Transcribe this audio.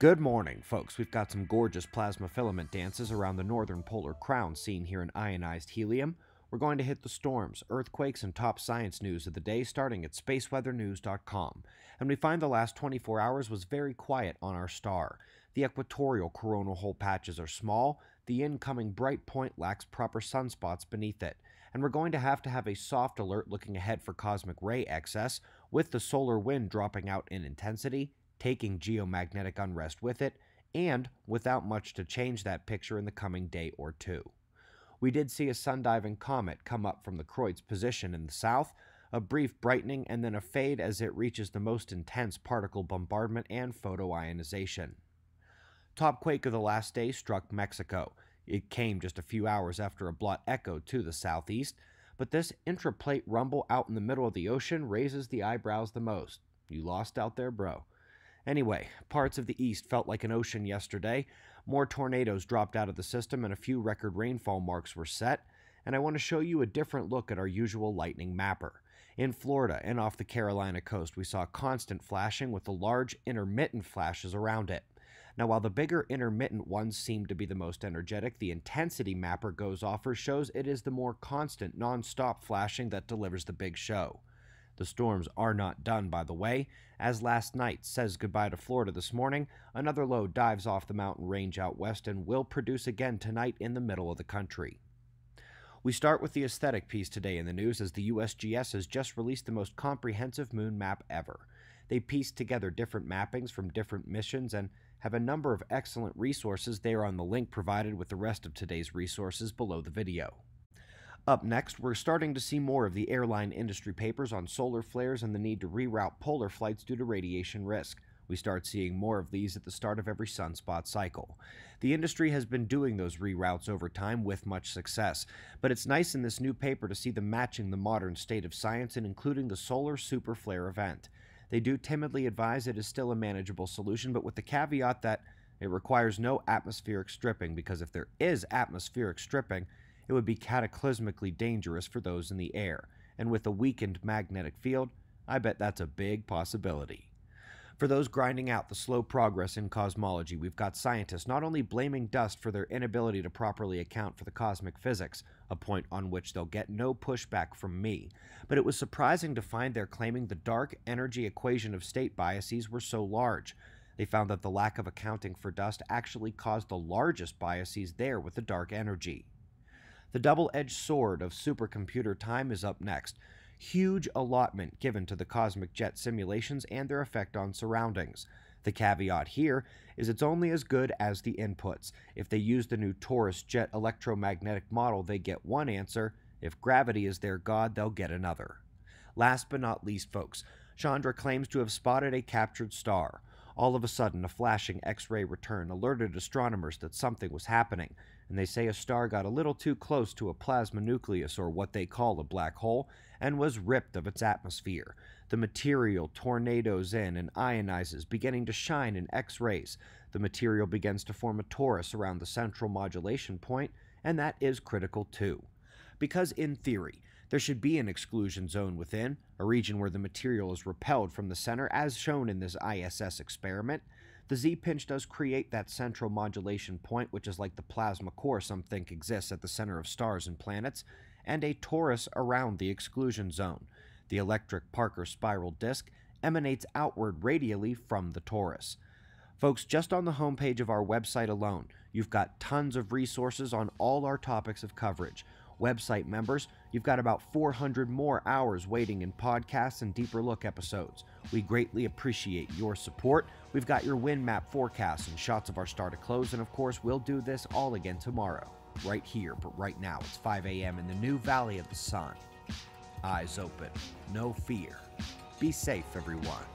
Good morning, folks. We've got some gorgeous plasma filament dances around the northern polar crown seen here in ionized helium. We're going to hit the storms, earthquakes, and top science news of the day starting at spaceweathernews.com. And we find the last 24 hours was very quiet on our star. The equatorial coronal hole patches are small. The incoming bright point lacks proper sunspots beneath it. And we're going to have a soft alert looking ahead for cosmic ray excess, with the solar wind dropping out in intensity, taking geomagnetic unrest with it, and without much to change that picture in the coming day or two. We did see a sun-diving comet come up from the Kreutz position in the south, a brief brightening and then a fade as it reaches the most intense particle bombardment and photoionization. Top quake of the last day struck Mexico. It came just a few hours after a blot echoed to the southeast, but this intraplate rumble out in the middle of the ocean raises the eyebrows the most. You lost out there, bro. Anyway, parts of the east felt like an ocean yesterday. More tornadoes dropped out of the system and a few record rainfall marks were set, and I want to show you a different look at our usual lightning mapper. In Florida and off the Carolina coast, we saw constant flashing with the large intermittent flashes around it. Now, while the bigger intermittent ones seem to be the most energetic, the intensity mapper goes off or shows it is the more constant, non-stop flashing that delivers the big show. The storms are not done, by the way, as last night says goodbye to Florida this morning. Another low dives off the mountain range out west and will produce again tonight in the middle of the country. We start with the aesthetic piece today in the news, as the USGS has just released the most comprehensive moon map ever. They pieced together different mappings from different missions and have a number of excellent resources there on the link provided with the rest of today's resources below the video. Up next, we're starting to see more of the airline industry papers on solar flares and the need to reroute polar flights due to radiation risk. We start seeing more of these at the start of every sunspot cycle. The industry has been doing those reroutes over time with much success, but it's nice in this new paper to see them matching the modern state of science and including the solar superflare event. They do timidly advise it is still a manageable solution, but with the caveat that it requires no atmospheric stripping, because if there is atmospheric stripping, it would be cataclysmically dangerous for those in the air, and with a weakened magnetic field, I bet that's a big possibility. For those grinding out the slow progress in cosmology, we've got scientists not only blaming dust for their inability to properly account for the cosmic physics, a point on which they'll get no pushback from me, but it was surprising to find they're claiming the dark energy equation of state biases were so large. They found that the lack of accounting for dust actually caused the largest biases there with the dark energy. The double-edged sword of supercomputer time is up next. Huge allotment given to the cosmic jet simulations and their effect on surroundings. The caveat here is it's only as good as the inputs. If they use the new Taurus jet electromagnetic model, they get one answer. If gravity is their god, they'll get another. Last but not least, folks, Chandra claims to have spotted a captured star. All of a sudden, a flashing X-ray return alerted astronomers that something was happening, and they say a star got a little too close to a plasma nucleus, or what they call a black hole, and was ripped of its atmosphere. The material tornadoes in and ionizes, beginning to shine in X-rays. The material begins to form a torus around the central modulation point, and that is critical too. Because in theory, there should be an exclusion zone within, a region where the material is repelled from the center, as shown in this ISS experiment. The Z-pinch does create that central modulation point, which is like the plasma core some think exists at the center of stars and planets, and a torus around the exclusion zone. The electric Parker spiral disk emanates outward radially from the torus. Folks, just on the homepage of our website alone, you've got tons of resources on all our topics of coverage. Website members, you've got about 400 more hours waiting in podcasts and deeper look episodes. We greatly appreciate your support. We've got your wind map forecasts and shots of our star to close, and of course, we'll do this all again tomorrow, right here, but right now it's 5 a.m. in the new Valley of the Sun. Eyes open, no fear. Be safe, everyone.